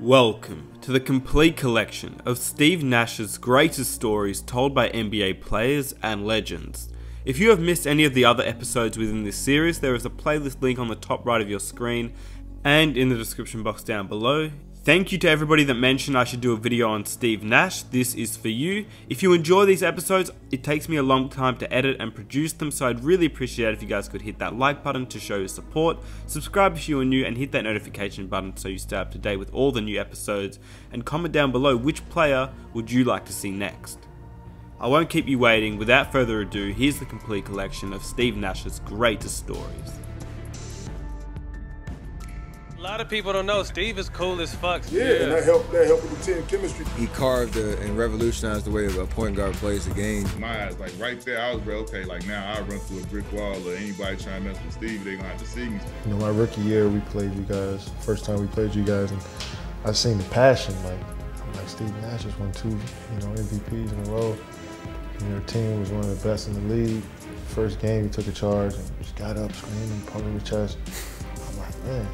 Welcome to the complete collection of Steve Nash's greatest stories told by NBA players and legends. If you have missed any of the other episodes within this series, there is a playlist link on the top right of your screen and in the description box down below. Thank you to everybody that mentioned I should do a video on Steve Nash. This is for you. If you enjoy these episodes, it takes me a long time to edit and produce them, so I'd really appreciate it if you guys could hit that like button to show your support, subscribe if you are new and hit that notification button so you stay up to date with all the new episodes, and comment down below which player would you like to see next. I won't keep you waiting. Without further ado, here's the complete collection of Steve Nash's greatest stories. A lot of people don't know, Steve is cool as fuck. Yeah, and that helped with the team chemistry. He carved and revolutionized the way a point guard plays the game. My eyes, like right there, I was like, okay, like now I run through a brick wall or anybody trying to mess with Steve, they're gonna have to see me. You know, my rookie year, we played you guys. First time we played you guys, and I seen the passion. Like, I'm like, Steve Nash just won two, MVPs in a row. And your team was one of the best in the league. First game, he took a charge and just got up screaming, pumping the chest. I'm like, man.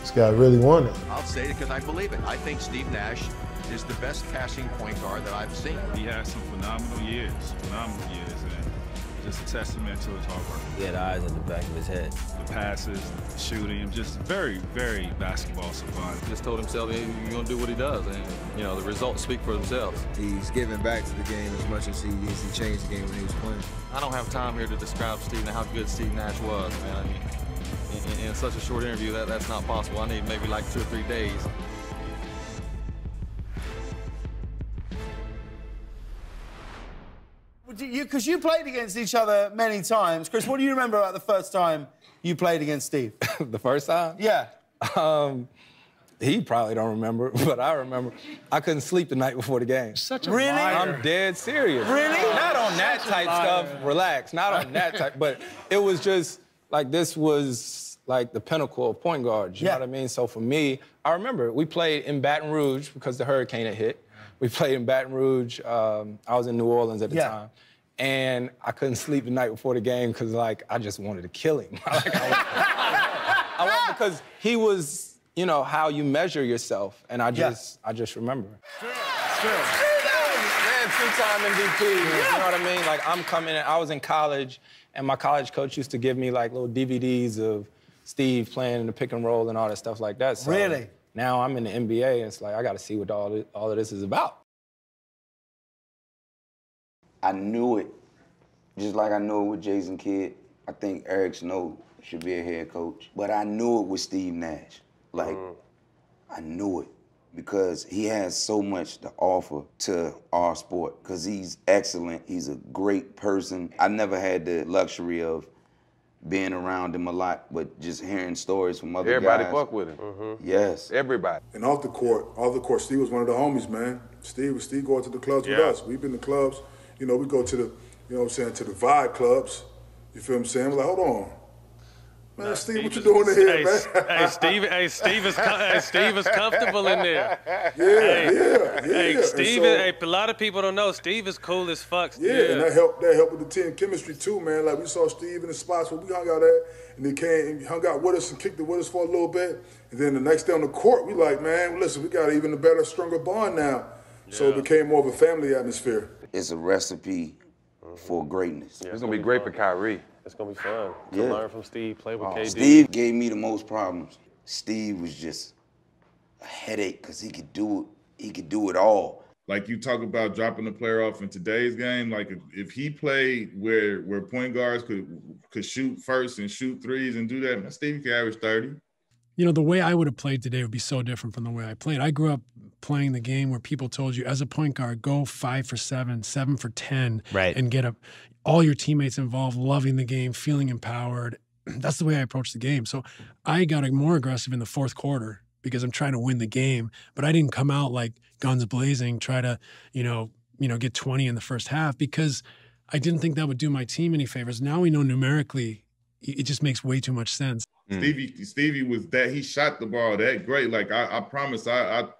This guy really won it. I'll say it because I believe it. I think Steve Nash is the best passing point guard that I've seen. He had some phenomenal years, and just a testament to his hard work. He had eyes in the back of his head. The passes, the shooting, just very, very basketball savant. Just told himself he's going to do what he does, and the results speak for themselves. He's giving back to the game as much as he changed the game when he was playing. I don't have time here to describe Steve and how good Steve Nash was, man. In such a short interview, that's not possible. I need maybe like 2 or 3 days. Because you played against each other many times. Chris, what do you remember about the first time you played against Steve? The first time? Yeah. He probably don't remember, but I remember. I couldn't sleep the night before the game. Such a really? Liar. I'm dead serious. Really? Not on that type stuff. Relax. Not on that type. But it was just... Like, this was like the pinnacle of point guards, you know what I mean? So for me, I remember we played in Baton Rouge because the hurricane had hit. We played in Baton Rouge. I was in New Orleans at the time. And I couldn't sleep the night before the game because, like, I just wanted to kill him. Like, I because he was, how you measure yourself. And I just remember. Sure. Two-time MVP, you know what I mean? Like, I'm coming in, I was in college, and my college coach used to give me, like, little DVDs of Steve playing in the pick and roll and all that stuff like that. So really? Now I'm in the NBA, and it's like, I got to see what all of this is about. I knew it. Just like I knew it with Jason Kidd. I think Eric Snow should be a head coach. But I knew it with Steve Nash. Like, I knew it. Because he has so much to offer to our sport, because he's excellent, he's a great person. I never had the luxury of being around him a lot, but just hearing stories from other guys. Everybody fuck with him. Yes. Everybody. And off the court, Steve was one of the homies, man. Steve go out to the clubs with us. We've been to clubs, we go to the, to the vibe clubs, you feel what I'm saying? I'm like, hold on. Man, no, Steve, what you doing in here, man? Steve is comfortable in there. A lot of people don't know, Steve is cool as fuck. Yeah, and that helped with the team chemistry too, man. Like, we saw Steve in the spots where we hung out at, and he came and hung out with us and kicked it with us for a little bit. And then the next day on the court, we like, man, listen, we got even a better, stronger bond now. Yeah. So it became more of a family atmosphere. It's a recipe for greatness. Yeah, it's going to be great for Kyrie. It's going to be fun to learn from Steve, play with KD. Steve gave me the most problems. Steve was just a headache because he could do it all. Like, you talk about dropping the player off in today's game, like if he played where point guards could shoot first and shoot threes and do that, Steve could average 30. The way I would have played today would be so different from the way I played. I grew up playing the game where people told you, as a point guard, go 5 for 7, 7 for 10, and get all your teammates involved, loving the game, feeling empowered. That's the way I approached the game. So I got more aggressive in the fourth quarter because I'm trying to win the game, but I didn't come out like guns blazing, try to, get 20 in the first half, because I didn't think that would do my team any favors. Now we know numerically, it just makes way too much sense. Stevie was that. He shot the ball that great. Like, I promise,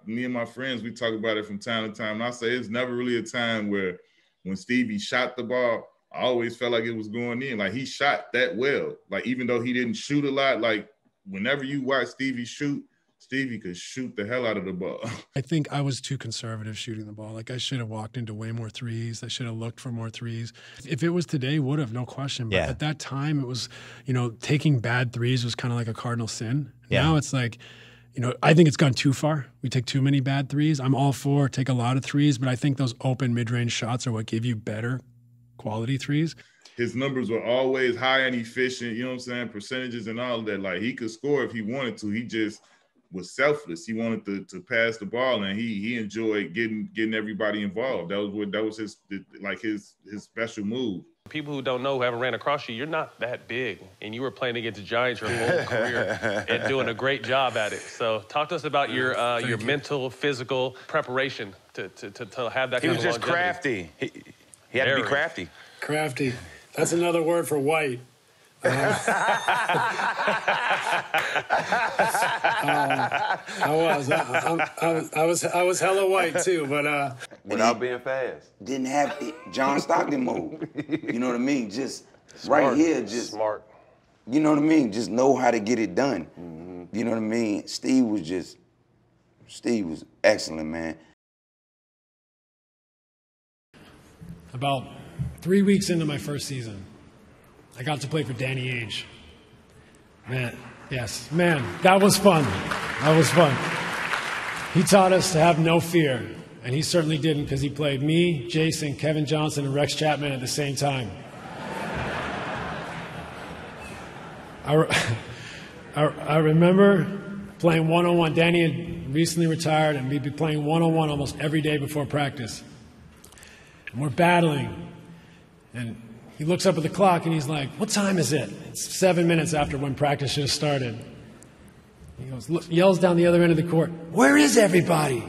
me and my friends, we talk about it from time to time. And I say it's never really a time where when Stevie shot the ball, I always felt like it was going in. Like, he shot that well. Like, even though he didn't shoot a lot, like, whenever you watch Stevie shoot, Stevie could shoot the hell out of the ball. I think I was too conservative shooting the ball. Like, I should have walked into way more threes. I should have looked for more threes. If it was today, would have, no question. But at that time, it was, you know, taking bad threes was kind of like a cardinal sin. Yeah. Now it's like, you know, I think it's gone too far. We take too many bad threes. I'm all for take a lot of threes, but I think those open mid-range shots are what give you better quality threes. His numbers were always high and efficient, you know what I'm saying, percentages and all of that. Like, he could score if he wanted to. He just was selfless. He wanted to pass the ball, and he enjoyed getting everybody involved. That was his, like, his special move. People who don't know, who haven't ran across you, you're not that big, and you were playing against the Giants your whole career and doing a great job at it. So talk to us about your mental, physical preparation to have that kind of longevity. Crafty. He had to be crafty. Crafty. That's another word for white. I was hella white too, but without being fast, didn't have it, John Stockton mode. You know what I mean? Just smart, right here, just smart. You know what I mean? Just know how to get it done. Mm-hmm. You know what I mean? Steve was excellent, man. About 3 weeks into my first season, I got to play for Danny Ainge. Man, yes, man, that was fun. That was fun. He taught us to have no fear, and he certainly didn't, because he played me, Jason, Kevin Johnson, and Rex Chapman at the same time. I remember playing one-on-one. Danny had recently retired, and we'd be playing one-on-one almost every day before practice. And we're battling, and he looks up at the clock and he's like, "What time is it?" It's 7 minutes after when practice should have started. He goes, yells down the other end of the court, "Where is everybody?"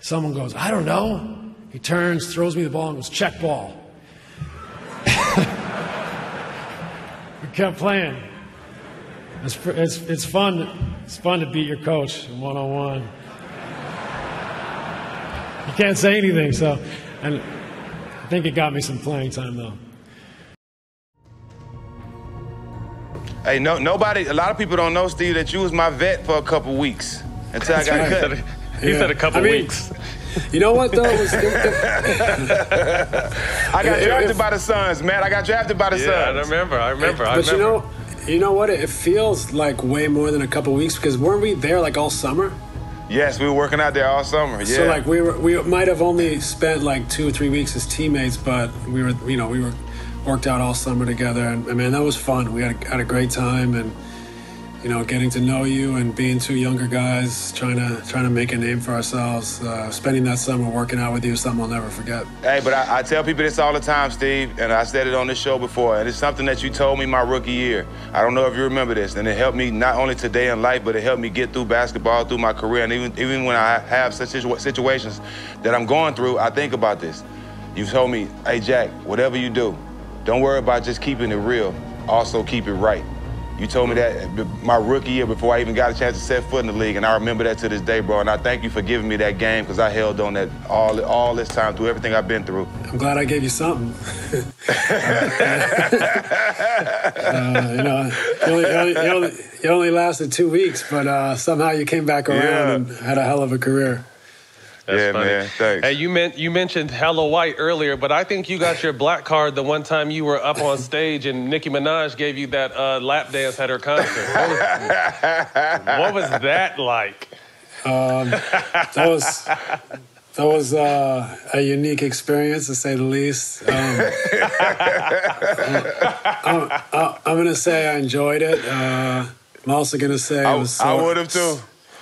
Someone goes, "I don't know." He turns, throws me the ball, and goes, "Check ball." We kept playing. It's fun. It's fun to beat your coach in one-on-one. You can't say anything, so. And I think it got me some playing time, though. Hey, a lot of people don't know, Steve, that you was my vet for a couple weeks until I got cut. He said a couple weeks. You know what, though? I got drafted by the Suns, man. I got drafted by the Suns. Yeah, I remember. But you know what? It feels like way more than a couple weeks, because weren't we there like all summer? Yes, we were working out there all summer. Yeah. So like we might have only spent like 2 or 3 weeks as teammates, but we worked out all summer together, and man, that was fun. We had a great time, and you know, getting to know you and being two younger guys trying to make a name for ourselves. Spending that summer working out with you is something I'll never forget. Hey, but I tell people this all the time, Steve, and I said it on this show before, and it's something that you told me my rookie year. I don't know if you remember this, and it helped me not only today in life, but it helped me get through basketball, through my career, and even when I have such situations that I'm going through, I think about this. You told me, "Hey, Jack, whatever you do, don't worry about just keeping it real, also keep it right." You told me that my rookie year before I even got a chance to set foot in the league, and I remember that to this day, bro, and I thank you for giving me that game, because I held on that all this time through everything I've been through. I'm glad I gave you something. You know, you only lasted 2 weeks, but somehow you came back around and had a hell of a career. That's funny. Man, thanks. Hey, you mentioned hella white earlier, but I think you got your black card the one time you were up on stage and Nicki Minaj gave you that lap dance at her concert. What was that like? That was a unique experience, to say the least. I'm going to say I enjoyed it. I'm also going to say it was I would have too.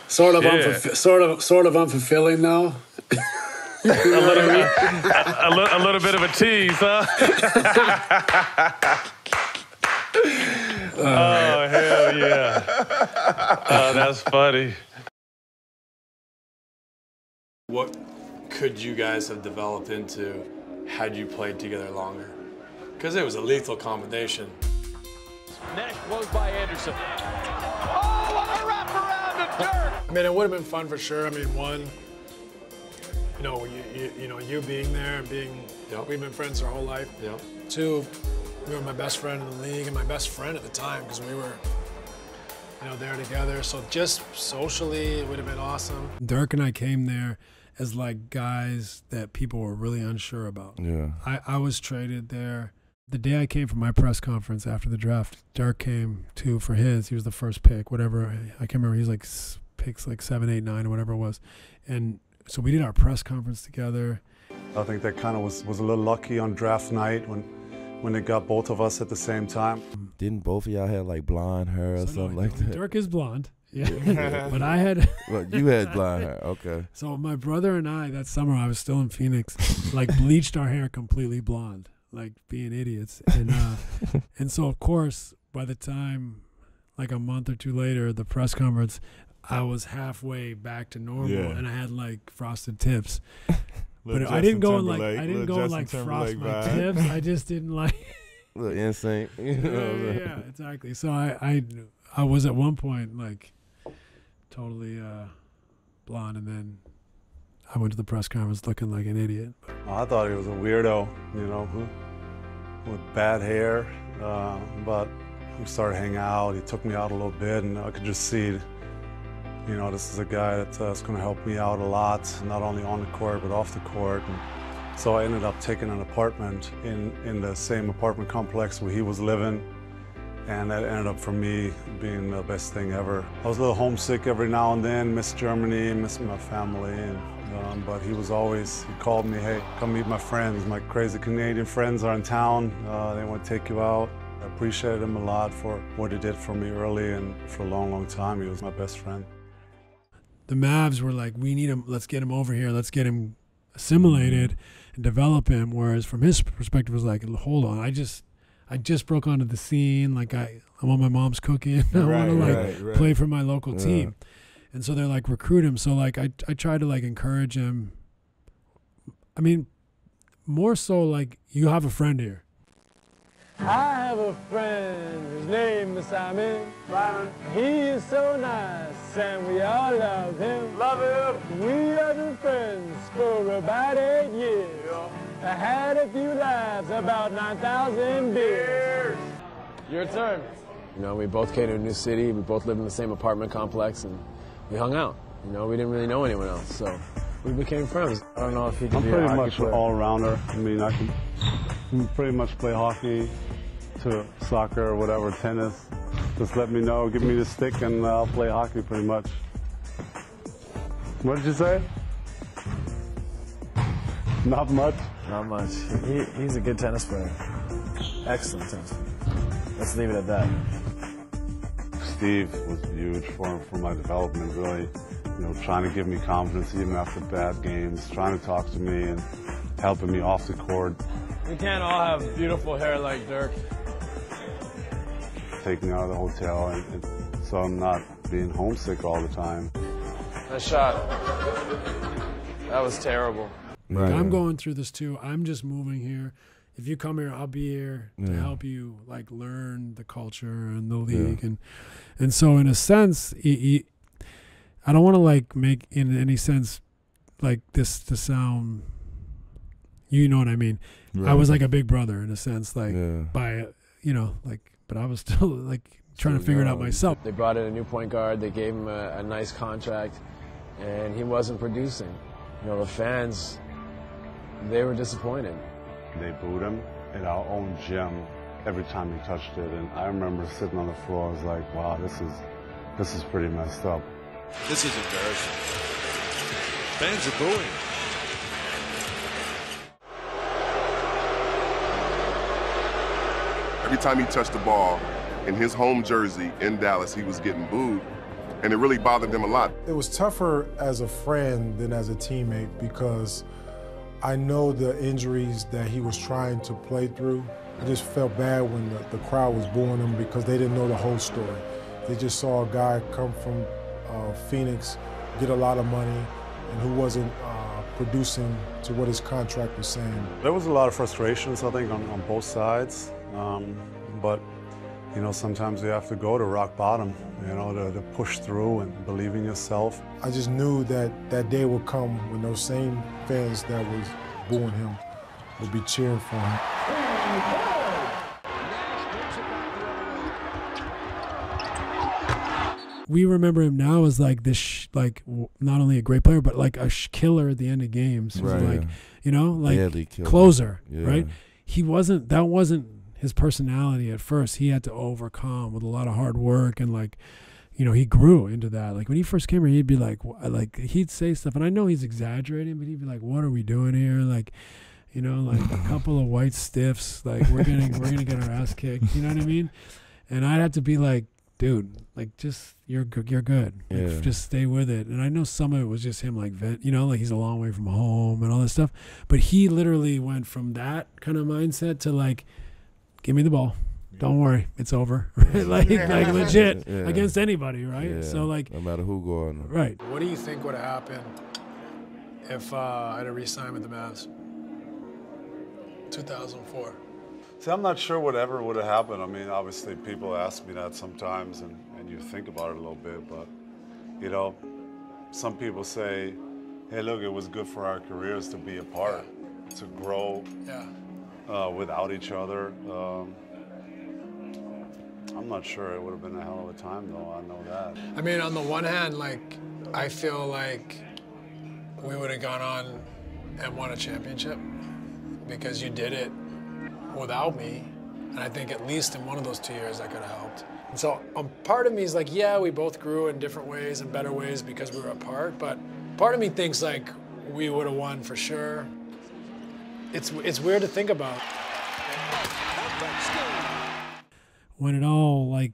Sort of unfulfilling, though. a little bit of a tease, huh? Oh, hell yeah. Oh, that's funny. What could you guys have developed into had you played together longer? Because it was a lethal combination. Nash blows by Anderson. Oh, a wrap around! I mean, it would have been fun for sure. I mean, you being there and being, we've been friends our whole life. Yep. Two, you were my best friend in the league and my best friend at the time, because we were you know, there together. So just socially, it would have been awesome. Dirk and I came there as like guys that people were really unsure about. Yeah. I was traded there. The day I came from my press conference after the draft, Dirk came too for his. He was the first pick, whatever. I can't remember. He was like picks like 7, 8, 9 or whatever it was. And so we did our press conference together. I think that kind of was a little lucky on draft night when they got both of us at the same time. Didn't both of y'all have like blonde hair or something like that? Dirk is blonde. Yeah, yeah. But I had. Well, you had blonde hair, okay. So my brother and I, that summer I was still in Phoenix, like bleached our hair completely blonde, like being idiots. And and so of course, by the time, like a month or two later, the press conference, I was halfway back to normal, yeah. And I had like frosted tips. But I didn't go in like frost my tips. I just didn't like. Little insane. You know, yeah, exactly. So I was at one point like totally blonde, and then I went to the press conference looking like an idiot. I thought he was a weirdo, you know, with bad hair. But we started hanging out. He took me out a little bit, and I could just see. You know, this is a guy that's going to help me out a lot, not only on the court, but off the court. And so I ended up taking an apartment in the same apartment complex where he was living. And that ended up, for me, being the best thing ever. I was a little homesick every now and then, miss Germany, miss my family. And, but he was always, he called me, hey, come meet my friends. My crazy Canadian friends are in town. They want to take you out. I appreciated him a lot for what he did for me early. And for a long, long time, he was my best friend. The Mavs were like, we need him, let's get him over here, let's get him assimilated and develop him. Whereas from his perspective, it was like, hold on, I just broke onto the scene, like I'm on my mom's cooking, I want to like play for my local team. And so they're like, recruit him. So like I try to like encourage him. I mean, more so like, you have a friend here. I have a friend, his name is Simon. Byron. He is so nice, and we all love him. Love him. We have been friends for about 8 years. Yeah. I had a few lives, about 9,000 beers. Your turn. You know, we both came to a new city, we both lived in the same apartment complex, and we hung out. You know, we didn't really know anyone else, so we became friends. I don't know if he can be pretty much an all-rounder. I mean, I can pretty much play hockey, to soccer or whatever, tennis. Just let me know, give me the stick, and I'll play hockey pretty much. What did you say? Not much. Not much. He's a good tennis player. Excellent tennis player. Let's leave it at that. Steve was huge for my development, really. You know, trying to give me confidence even after bad games, trying to talk to me and helping me off the court. We can't all have beautiful hair like Dirk. Take me out of the hotel, and so I'm not being homesick all the time. That shot, that was terrible. Right. I'm going through this too. I'm just moving here. If you come here, I'll be here to help you like learn the culture and the league, and so in a sense, I don't want to like make in any sense like this to sound. You know what I mean? Right. I was like a big brother in a sense, like by you know like. But I was still like trying to figure it out myself. They brought in a new point guard. They gave him a nice contract, and he wasn't producing. You know, the fans, they were disappointed. They booed him at our own gym every time he touched it. And I remember sitting on the floor. I was like, wow, this is pretty messed up. This is embarrassing. Fans are booing. Every time he touched the ball in his home jersey in Dallas, he was getting booed, and it really bothered him a lot. It was tougher as a friend than as a teammate because I know the injuries that he was trying to play through. I just felt bad when the crowd was booing him because they didn't know the whole story. They just saw a guy come from Phoenix, get a lot of money, and who wasn't producing to what his contract was saying. There was a lot of frustrations, I think, on both sides. But, you know, sometimes you have to go to rock bottom, you know, to push through and believe in yourself. I just knew that that day would come when those same fans that was booing him would be cheering for him. we remember him now as like this, not only a great player, but like a killer at the end of games. Right, like, yeah. You know, like closer, yeah. Right? He wasn't, that wasn't his personality at first. He had to overcome with a lot of hard work and like, you know, he grew into that. Like when he first came here, he'd be like he'd say stuff, and I know he's exaggerating, but he'd be like, "What are we doing here?" Like, you know, like a couple of white stiffs. Like we're gonna get our ass kicked. You know what I mean? And I'd have to be like, "Dude, like just you're good. Like, yeah. Just stay with it." And I know some of it was just him like vent. You know, like he's a long way from home and all that stuff. But he literally went from that kind of mindset to like, "Give me the ball. Don't worry, it's over." like legit, yeah. Against anybody, right? Yeah. So like, no matter who going. Right. What do you think would have happened if I had re-signed with the Mavs? 2004. See, I'm not sure whatever would have happened. I mean, obviously, people ask me that sometimes, and you think about it a little bit. But you know, some people say, "Hey, look, it was good for our careers to be apart, to grow without each other." I'm not sure. It would have been a hell of a time, though. I know that. I mean, on the one hand, like, I feel like we would have gone on and won a championship because you did it without me. And I think at least in one of those 2 years, that could have helped. And so part of me is like, yeah, we both grew in different ways and better ways because we were apart. But part of me thinks, like, we would have won for sure. It's weird to think about. When it all, like,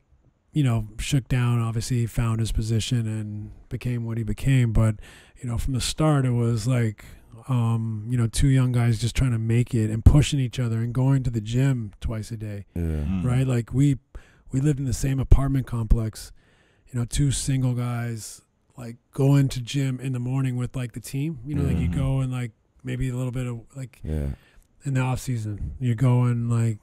you know, shook down, obviously he found his position and became what he became. But, you know, from the start, it was like, you know, two young guys just trying to make it and pushing each other and going to the gym twice a day, right? Like we lived in the same apartment complex, you know, two single guys, like going to gym in the morning with like the team, you know, like you go and like maybe a little bit of like in the off season, you go and like,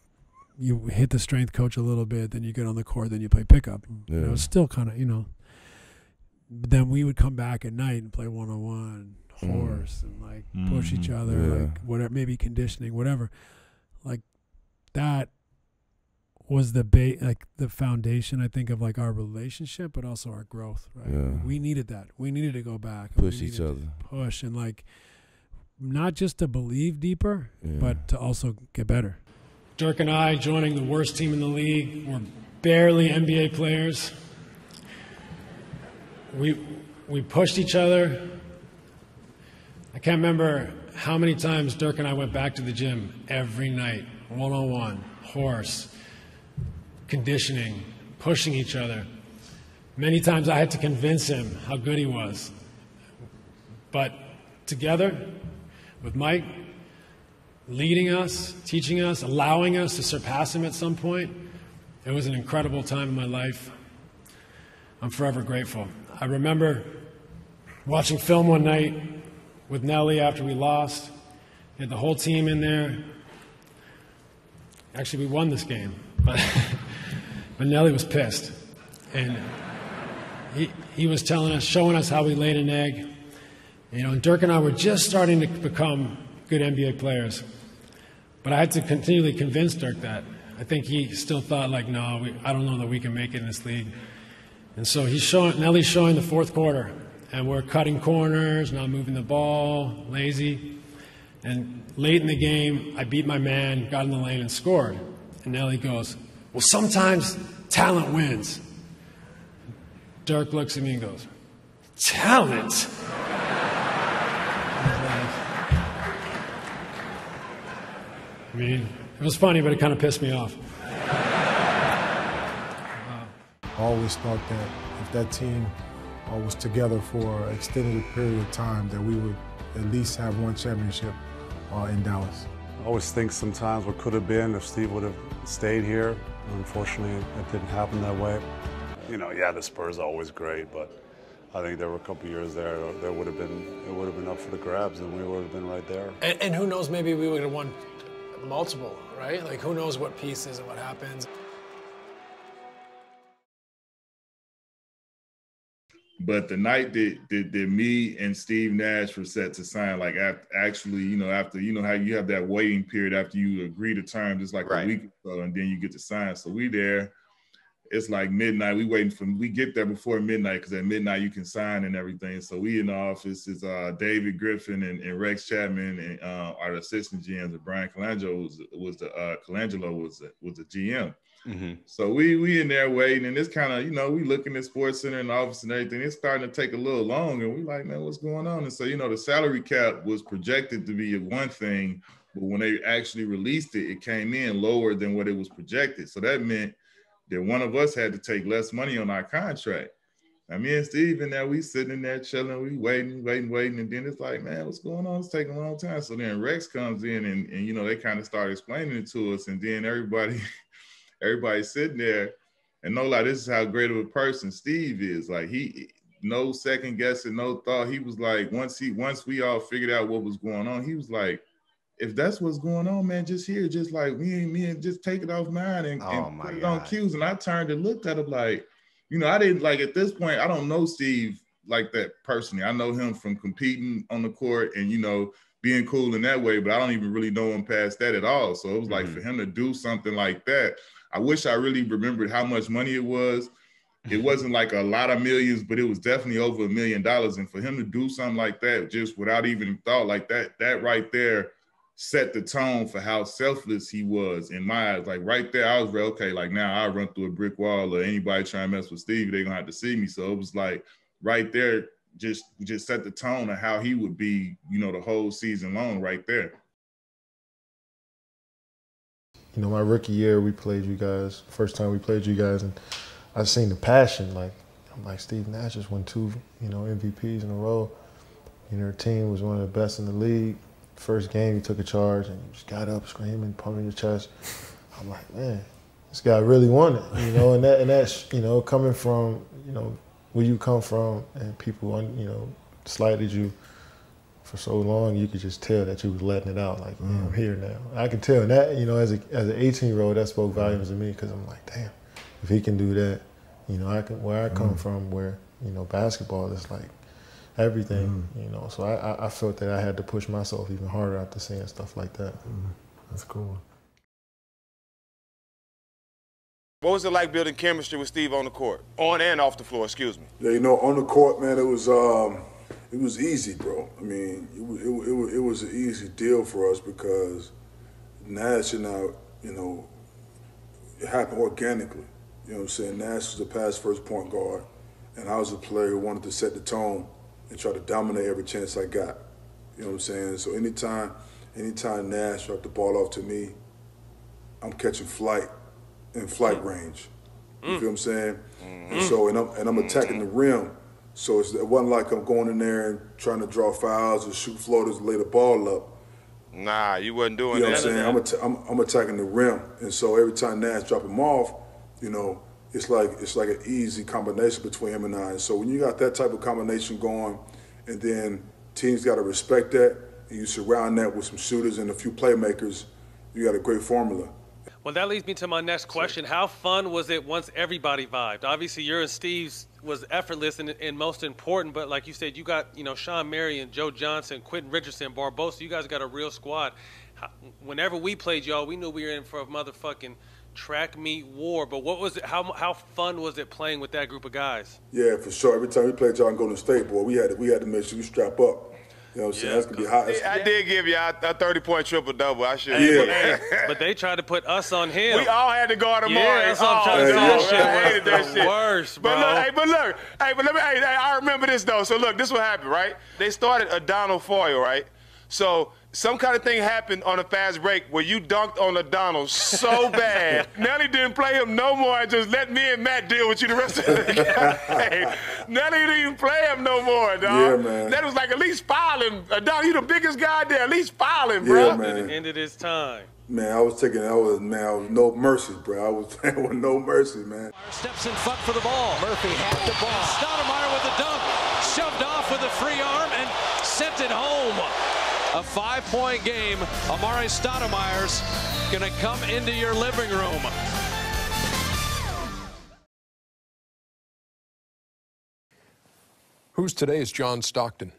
you hit the strength coach a little bit, then you get on the court, then you play pickup. You know, it's still kind of, you know. But then we would come back at night and play one-on-one, horse, and, like, push each other, like, whatever, maybe conditioning, whatever. Like, that was the like the foundation, I think, of, like, our relationship, but also our growth, right? Yeah. We needed that. We needed to go back. Push each other. Push and, like, not just to believe deeper, but to also get better. Dirk and I joining the worst team in the league. We're barely NBA players. We pushed each other. I can't remember how many times Dirk and I went back to the gym every night, one-on-one, horse, conditioning, pushing each other. Many times I had to convince him how good he was. But together with Mike, leading us, teaching us, allowing us to surpass him at some point. It was an incredible time in my life. I'm forever grateful. I remember watching film one night with Nelly after we lost. We had the whole team in there. Actually, we won this game, but Nelly was pissed. And he was telling us, showing us how we laid an egg. You know, and Dirk and I were just starting to become good NBA players. But I had to continually convince Dirk that. I think he still thought, like, no, I don't know that we can make it in this league. And so he's showing, Nelly's showing the fourth quarter, and we're cutting corners, not moving the ball, lazy. And late in the game, I beat my man, got in the lane, and scored. And Nelly goes, well, sometimes talent wins. Dirk looks at me and goes, talent? I mean, it was funny, but it kind of pissed me off. I always thought that if that team was together for an extended period of time, that we would at least have one championship in Dallas. I always think sometimes what could have been if Steve would have stayed here. Unfortunately, it didn't happen that way. You know, yeah, the Spurs are always great, but I think there were a couple of years there that would have been, it would have been up for the grabs, and we would have been right there. And who knows, maybe we would have won multiple, right? Like, who knows what pieces and what happens. But the night that me and Steve Nash were set to sign, like, actually, you know, after, you know how you have that waiting period after you agree to terms, it's like a week or so, and then you get to sign. So we there, it's like midnight. We waiting for, we get there before midnight because at midnight you can sign and everything. So we in the office is David Griffin and Rex Chapman and our assistant GMs, and Brian Colangelo was the GM. Mm-hmm. So we in there waiting, and it's kind of, you know, we looking at Sports Center and the office and everything. It's starting to take a little long, and we like, man, what's going on? And so, you know, the salary cap was projected to be one thing, but when they actually released it, it came in lower than what it was projected. So that meant that one of us had to take less money on our contract. And me and Steve in there, we sitting in there chilling, we waiting. And then it's like, man, what's going on? It's taking a long time. So then Rex comes in and you know, they kind of start explaining it to us. And then everybody's sitting there, and no lie, this is how great of a person Steve is. Like, he, no second guessing, no thought. He was like, once we all figured out what was going on, he was like, if that's what's going on, man, just here, just like me and just take it off mine and put it on cues. And I turned and looked at him like, you know, I didn't, like, at this point, I don't know Steve like that personally. I know him from competing on the court and, you know, being cool in that way, but I don't even really know him past that at all. So it was like, for him to do something like that, I wish I really remembered how much money it was. It wasn't like a lot of millions, but it was definitely over $1 million. And for him to do something like that, just without even thought like that, that right there set the tone for how selfless he was in my eyes. Like right there, I was like, okay, like now I run through a brick wall or anybody trying to mess with Steve, they're gonna have to see me. So it was like right there, just set the tone of how he would be, you know, the whole season long right there. You know, my rookie year, we played you guys, first time we played you guys, and I seen the passion. Like, I'm like, Steve Nash just won 2, you know, MVPs in a row. You know, your team was one of the best in the league. First game, you took a charge and you just got up screaming, pumping your chest. I'm like, man, this guy really won it, you know. And that's, you know, coming from, you know, where you come from and people, you know, slighted you for so long, you could just tell that you was letting it out. Like, man, I'm here now. I can tell that, you know, as an 18-year-old, that spoke volumes to me, because I'm like, damn, if he can do that, you know, I can. Where I come from, where, you know, basketball is like everything, you know. So I felt that I had to push myself even harder after seeing stuff like that. That's cool. What was it like building chemistry with Steve on the court? On and off the floor, excuse me. Yeah, you know, on the court, man, it was easy, bro. I mean, it was an easy deal for us because Nash and I, you know, it happened organically. You know what I'm saying? Nash was a pass-first point guard, and I was a player who wanted to set the tone and try to dominate every chance I got. You know what I'm saying? So anytime Nash dropped the ball off to me, I'm catching flight in flight range. You feel what I'm saying? And so, and I'm attacking the rim. So it wasn't like I'm going in there and trying to draw fouls or shoot floaters and lay the ball up. Nah, you wasn't doing that. You know what I'm saying? I'm attacking the rim. And so every time Nash drop him off, you know, it's like an easy combination between him and I. And so when you got that type of combination going, and then teams got to respect that, and you surround that with some shooters and a few playmakers, you got a great formula. Well, that leads me to my next question. How fun was it once everybody vibed? Obviously, your and Steve's was effortless and most important, but like you said, you got, you know, Sean Marion, Joe Johnson, Quentin Richardson, Barbosa. You guys got a real squad. Whenever we played y'all, we knew we were in for a motherfucking track meet war. But what was it? How fun was it playing with that group of guys? Yeah, for sure. Every time we played y'all in Golden State, boy, we had to make sure you strap up. You know what I'm saying? That's going to be hot. I did give you a 30-point triple-double. I should have. Yeah. But they tried to put us on him. We all had to guard him more. Yeah, that shit was worse, bro. But look, I remember this, though. So, look, this is what happened, right? They started Adonal Foyle, right? So some kind of thing happened on a fast break where you dunked on Adonal so bad. Nelly didn't play him no more and just let me and Matt deal with you the rest of the game. Nelly didn't even play him no more, dog. Yeah, man. That was like, at least file him. Adonal, you the biggest guy there. At least file him, bro. Yeah, man. At the end of his time. Man, I was no mercy, bro. I was playing with no mercy, man. Steps in front for the ball. Murphy had the ball. Stoudemire with the dunk. Shoved off with a free arm and sent it home. A 5-point game. Amar'e Stoudemire's gonna come into your living room. Who's today's John Stockton?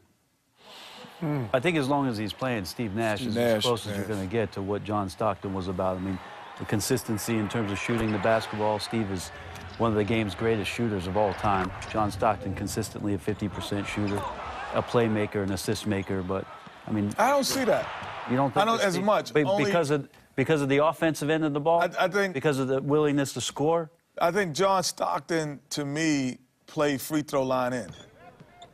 I think as long as he's playing, Steve Nash is as close as you're gonna get to what John Stockton was about. I mean, the consistency in terms of shooting the basketball. Steve is one of the game's greatest shooters of all time. John Stockton, consistently a 50% shooter, a playmaker, an assist maker. But, I mean, I don't see that. You don't think I don't as much. Because of the offensive end of the ball? I think. Because of the willingness to score? I think John Stockton, to me, played free throw line in.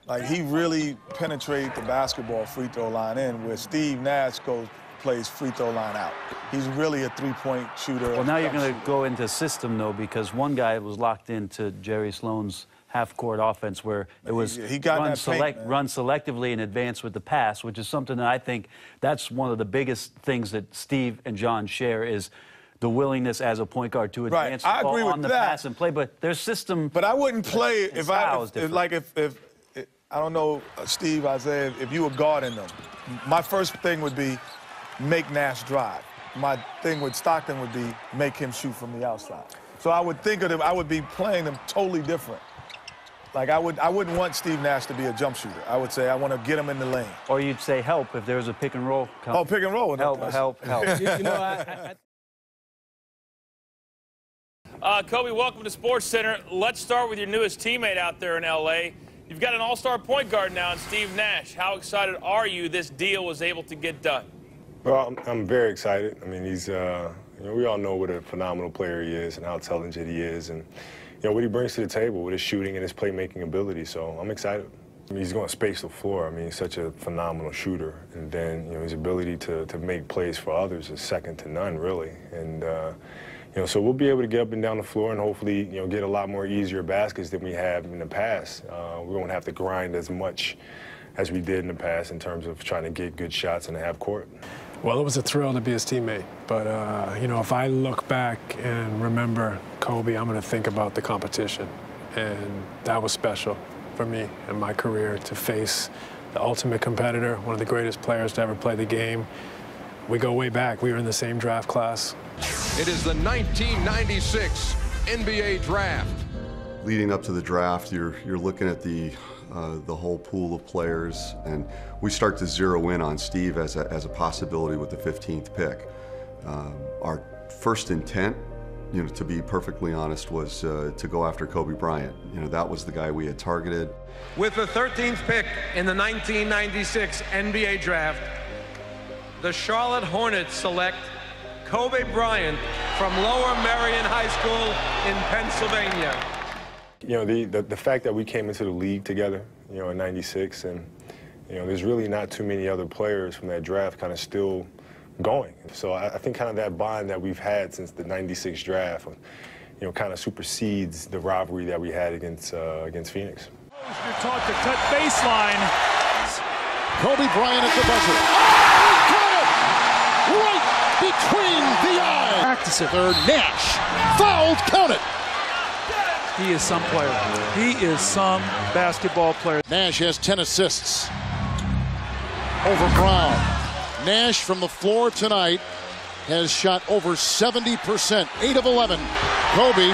Like, he really penetrated the basketball free throw line in, where Steve Nash plays free throw line out. He's really a three-point shooter. Well, now you're going to go into system, though, because one guy was locked into Jerry Sloan's half-court offense where it was run selectively and advance with the pass, which is something that I think that's one of the biggest things that Steve and John share is the willingness as a point guard to advance the ball on the pass and play. But their system... But I wouldn't play I don't know, Steve, Isaiah, if you were guarding them. My first thing would be make Nash drive. My thing with Stockton would be make him shoot from the outside. So I would think of them, I would be playing them totally different. Like, I wouldn't want Steve Nash to be a jump shooter. I would say I want to get him in the lane. Or you'd say help if there was a pick and roll. Come. Oh, pick and roll. Help. You know, Kobe, welcome to Sports Center. Let's start with your newest teammate out there in L.A. You've got an all-star point guard now in Steve Nash. How excited are you this deal was able to get done? Well, I'm very excited. I mean, he's, you know, we all know what a phenomenal player he is and how talented he is. And, you know, what he brings to the table with his shooting and his playmaking ability. So I'm excited. I mean, he's going to space the floor. I mean, he's such a phenomenal shooter. And then, you know, his ability to make plays for others is second to none, really. And, you know, so we'll be able to get up and down the floor and hopefully, you know, get a lot more easier baskets than we have in the past. We won't have to grind as much as we did in the past in terms of trying to get good shots in the half court. Well, it was a thrill to be his teammate, but, you know, if I look back and remember Kobe, I'm going to think about the competition, and that was special for me and my career to face the ultimate competitor, one of the greatest players to ever play the game. We go way back. We were in the same draft class. It is the 1996 NBA Draft. Leading up to the draft, you're looking at the whole pool of players, and we start to zero in on Steve as a possibility with the 15th pick. Our first intent, you know, to be perfectly honest, was to go after Kobe Bryant. You know, that was the guy we had targeted. With the 13th pick in the 1996 NBA Draft, the Charlotte Hornets select Kobe Bryant from Lower Merion High School in Pennsylvania. You know, the fact that we came into the league together, you know, in 96, and, you know, there's really not too many other players from that draft kind of still going. So I think kind of that bond that we've had since the 96 draft, you know, kind of supersedes the rivalry that we had against Phoenix. You're taught to cut baseline. Kobe Bryant at the buzzer. Oh, right between the eyes. Practice it, or Nash. Fouled, count it. He is some player. He is some basketball player. Nash has 10 assists over Brown. Nash from the floor tonight has shot over 70%, 8 of 11. Kobe.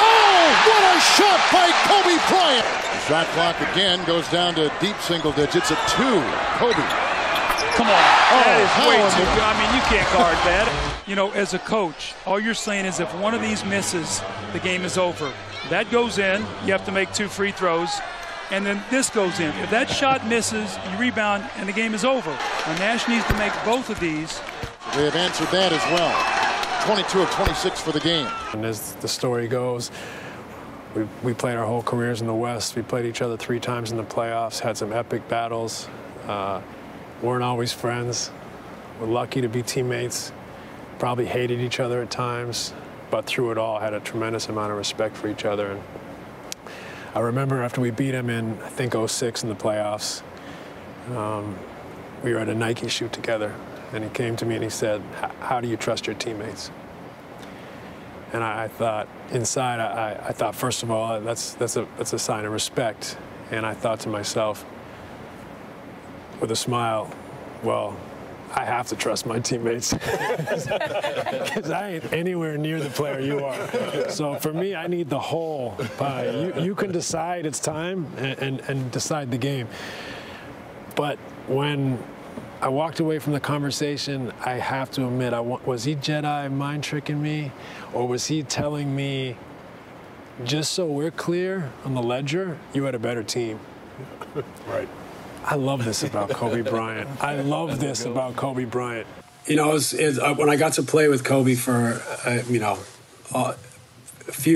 Oh, what a shot by Kobe Bryant. Shot clock again goes down to deep single digits at 2. Kobe. Come on. Oh, that is way too good. I mean, you can't guard that. You know, as a coach, all you're saying is if one of these misses, the game is over. That goes in, you have to make 2 free throws, and then this goes in. If that shot misses, you rebound, and the game is over. And Nash needs to make both of these. They have answered that as well. 22 of 26 for the game. And as the story goes, we played our whole careers in the West. We played each other 3 times in the playoffs, had some epic battles, weren't always friends. We're lucky to be teammates. Probably hated each other at times, but through it all had a tremendous amount of respect for each other. And I remember after we beat him in, I think, 06 in the playoffs, we were at a Nike shoot together, and he came to me and he said, how do you trust your teammates? And I thought, inside, I thought, first of all, that's a sign of respect. And I thought to myself, with a smile, well, I have to trust my teammates because I ain't anywhere near the player you are. So for me, I need the whole pie. You can decide it's time and decide the game. But when I walked away from the conversation, I have to admit, was he Jedi mind tricking me, or was he telling me just so we're clear on the ledger, you had a better team. Right. I love this about Kobe Bryant. I love this about Kobe Bryant. You know, when I got to play with Kobe for, a few,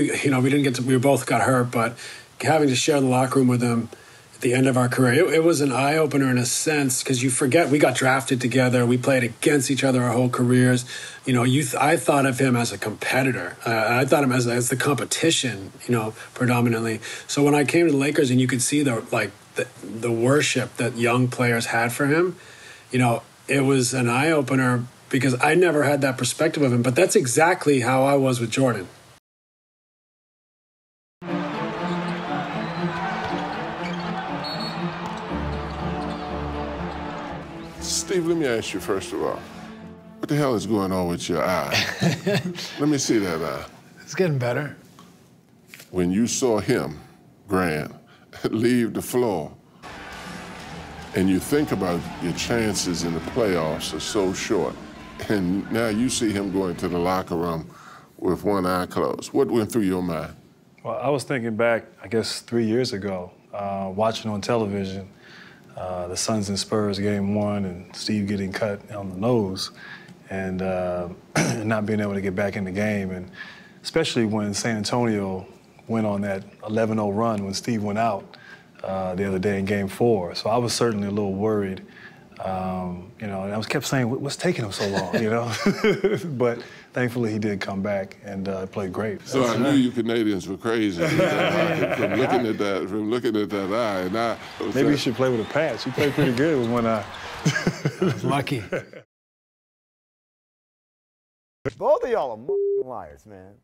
we didn't get to, we both got hurt, but having to share the locker room with him at the end of our career, it was an eye-opener in a sense, because you forget we got drafted together, we played against each other our whole careers. You know, I thought of him as a competitor. I thought of him as the competition, predominantly. So when I came to the Lakers and you could see the worship that young players had for him, it was an eye-opener because I never had that perspective of him. But that's exactly how I was with Jordan. Steve, let me ask you first of all, what the hell is going on with your eye? Let me see that eye. It's getting better. When you saw him, Grant, leave the floor, and you think about your chances in the playoffs are so short, and now you see him going to the locker room with one eye closed. What went through your mind? Well, I was thinking back, I guess, 3 years ago, watching on television, the Suns and Spurs Game 1, and Steve getting cut on the nose, and not being able to get back in the game, and especially when San Antonio went on that 11-0 run when Steve went out the other day in Game 4. So I was certainly a little worried, and I kept saying, what's taking him so long, But thankfully he did come back and played great. So I knew you Canadians were crazy from looking at that eye. And maybe you should play with a patch. You played pretty good with one eye. I was lucky. Both of y'all are liars, man.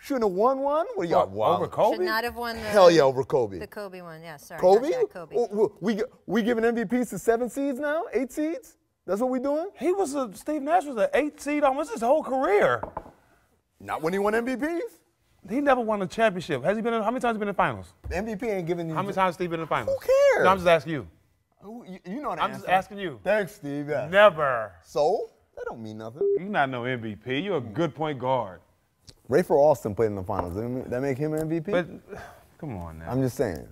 Shouldn't have won one? What are y'all, wild? Over Kobe? Should not have won the... Hell yeah, over Kobe. The Kobe one, yeah, sorry. Kobe? Kobe. We giving MVPs to 7 seeds now? 8 seeds? That's what we doing? He was a... Steve Nash was an 8 seed almost his whole career. Not when he won MVPs? He never won a championship. Has he been in, how many times has he been in the finals? The MVP ain't giving you... How many times has Steve been in the finals? Who cares? No, I'm just asking you. You know the answer. I'm just asking you. Thanks, Steve. Yeah. Never. So? That don't mean nothing. You're not no MVP. You're a good point guard. Rafer Alston played in the finals. Didn't that make him MVP? But come on now. I'm just saying.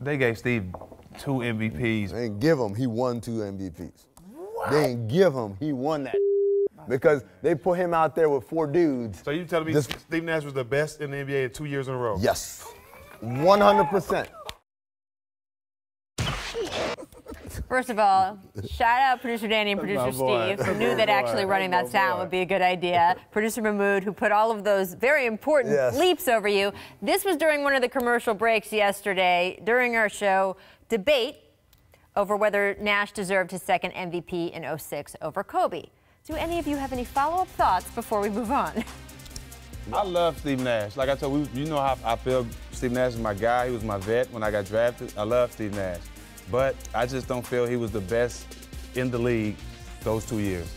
They gave Steve 2 MVPs. They didn't give him. He won 2 MVPs. Wow. They didn't give him. He won that because they put him out there with 4 dudes. So you telling me Steve Nash was the best in the NBA in 2 years in a row? Yes, 100%. First of all, shout out producer Danny and producer Steve, who knew that actually running that sound would be a good idea. Producer Mahmood, who put all of those very important leaps over you. This was during one of the commercial breaks yesterday, during our show, debate over whether Nash deserved his second MVP in 06 over Kobe. Do any of you have any follow-up thoughts before we move on? I love Steve Nash. Like I told you, how I feel. Steve Nash is my guy. He was my vet when I got drafted. I love Steve Nash. But I just don't feel he was the best in the league those 2 years.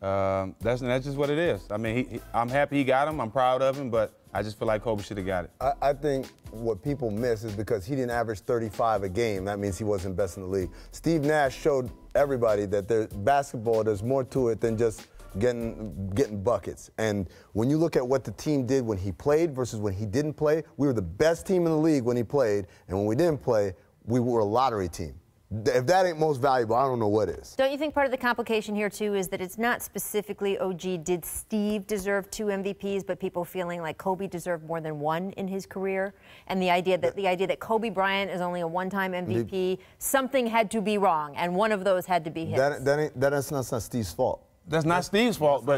That's just what it is. I mean, I'm happy he got him. I'm proud of him, but I just feel like Kobe should have got it. I think what people miss is because he didn't average 35 a game. That means he wasn't best in the league. Steve Nash showed everybody that there's basketball, there's more to it than just getting buckets. And when you look at what the team did when he played versus when he didn't play, we were the best team in the league when he played, and when we didn't play, we were a lottery team. If that ain't most valuable, I don't know what is. Don't you think part of the complication here, too, is that it's not specifically, OG, did Steve deserve 2 MVPs, but people feeling like Kobe deserved more than 1 in his career? And the idea that Kobe Bryant is only a one-time MVP, something had to be wrong, and one of those had to be his. That's not Steve's fault. That's not Steve's fault.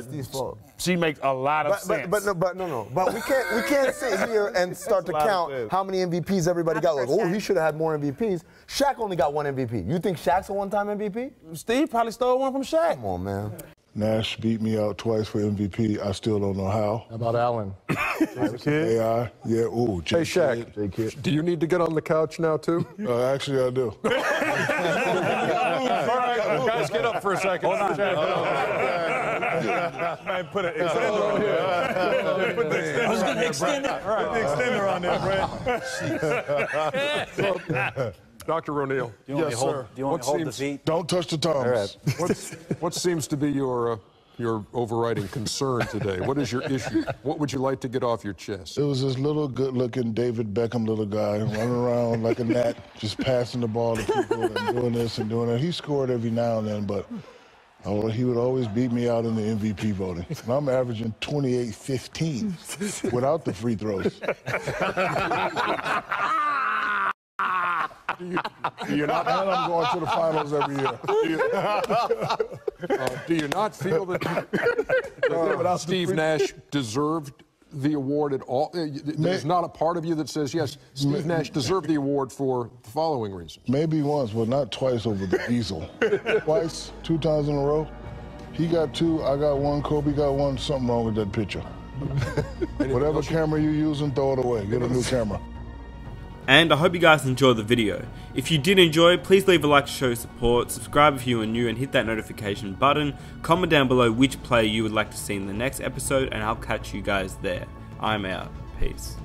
She makes a lot of sense. But we can't sit here and start to count how many MVPs everybody got. Like, oh, he should have had more MVPs. Shaq only got 1 MVP. You think Shaq's a one-time MVP? Steve probably stole one from Shaq. Come on, man. Nash beat me out twice for MVP. I still don't know how. How about Allen? Kid? AI. Yeah, ooh. Hey, Shaq. J-Kid. Do you need to get on the couch now, too? Actually, I do. Guys, get up for a second. Hold on. Man, put an extender on here. Put the extender on there, Brad. Dr. O'Neal. Yes, sir. Do you want to hold the seat? Don't touch the thumbs. Right. What seems to be your your overriding concern today? What is your issue? What would you like to get off your chest? It was this little good-looking David Beckham little guy running around like a gnat, just passing the ball to people and doing this and doing that. He scored every now and then, but he would always beat me out in the MVP voting. And I'm averaging 28-15 without the free throws. And I'm going to the finals every year. Do you not feel that Steve Nash deserved the award at all? There's not a part of you that says, yes, Steve Nash deserved the award for the following reasons. Maybe once, but not twice over the diesel. Twice, 2 times in a row. He got 2, I got 1, Kobe got 1. Something wrong with that picture. Whatever camera you're using, throw it away. Get a new camera. And I hope you guys enjoyed the video. If you did enjoy, please leave a like to show support, subscribe if you are new and hit that notification button, comment down below which player you would like to see in the next episode, and I'll catch you guys there. I'm out. Peace.